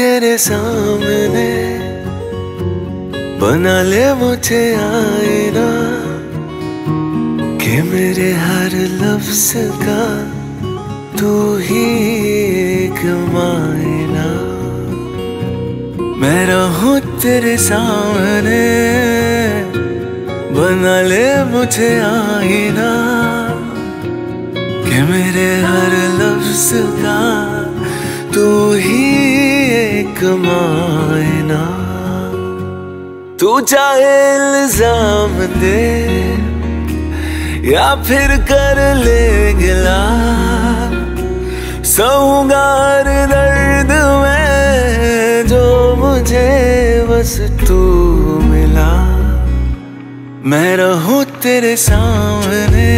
तेरे सामने बना ले मुझे आईना कि मेरे हर लफ्ज का तू ही एक मायना। मैं रहूं तेरे सामने बना ले मुझे आईना कि मेरे हर लफ्ज का तू ही एक मायना। तू चाहे इल्जाम दे या फिर कर ले गिला, सहूंगा हर दर्द में जो मुझे बस तू मिला। मैं रहूं तेरे सामने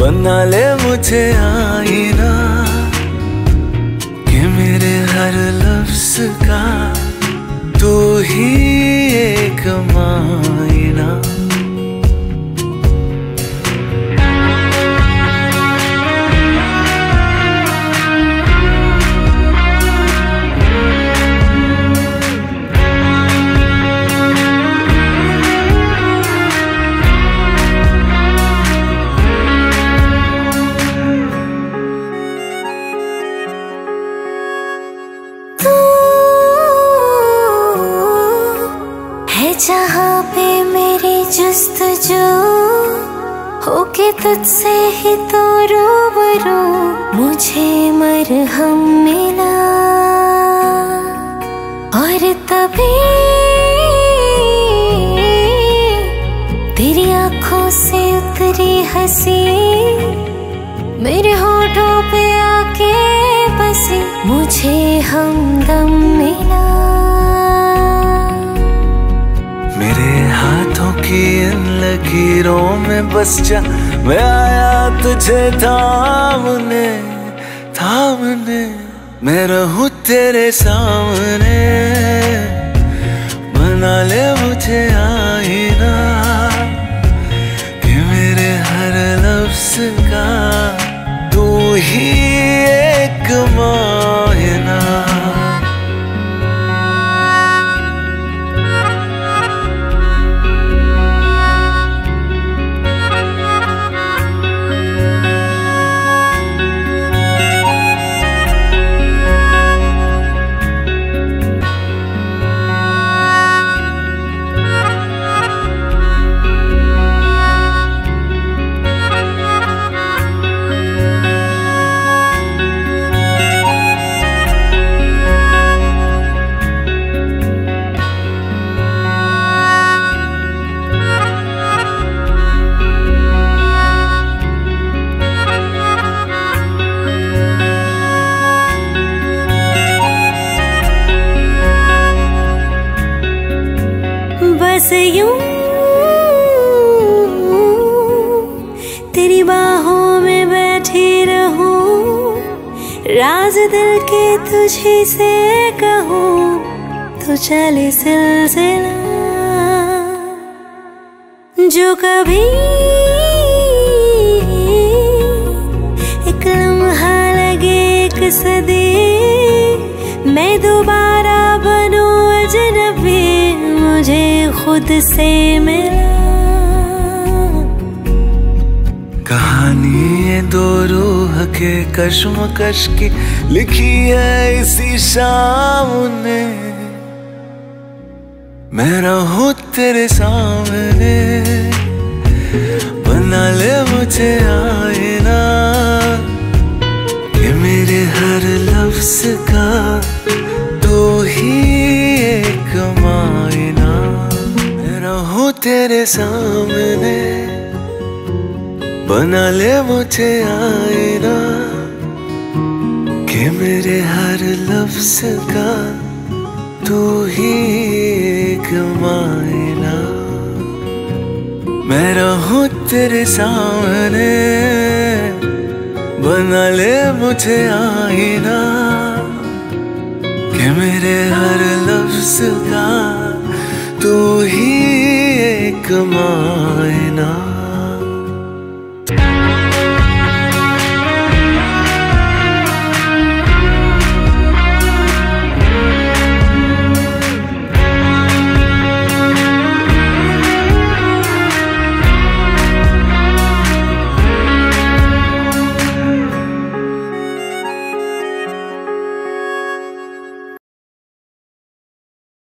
बना ले मुझे आईना हर लफ्ज़ का तू ही एक मायना। जहाँ पे मेरी जुस्तजू होके तुझसे ही तो रूबरू मुझे मरहम मिला, और तभी तेरी आंखों से उतरी हंसी मेरे होठों पे आके बसी, मुझे हमदम मिला। कि इन लकीरों में बस जा मैं आया तुझे थामने थामने। मैं रहूं तेरे सामने बना ले मुझे आईना कि मेरे हर लफ्ज का तू ही एक मायना। बस यूं तेरी बाहों में बैठी रहूं, राज दिल के तुझे से कहूं तो चले सिलसिला जो कभी एक लम्हा लगे एक सदी। मैं दोबारा बनूं अजनबी मुझे खुद से मिला। कहानी ये दो रूह के कश्मकश की लिखी है इसी शाम ने। मैं रहूं तेरे सामने बना ले मुझे आईना कि मेरे हर लफ्ज का तू ही एक मायना। रहूं तेरे सामने बना ले मुझे आईना कि मेरे हर लफ्ज का तू ही एक मायना। मैं रहूं तेरे सामने बना ले मुझे आईना कि मेरे हर लफ्ज़ का तू ही एक मायना।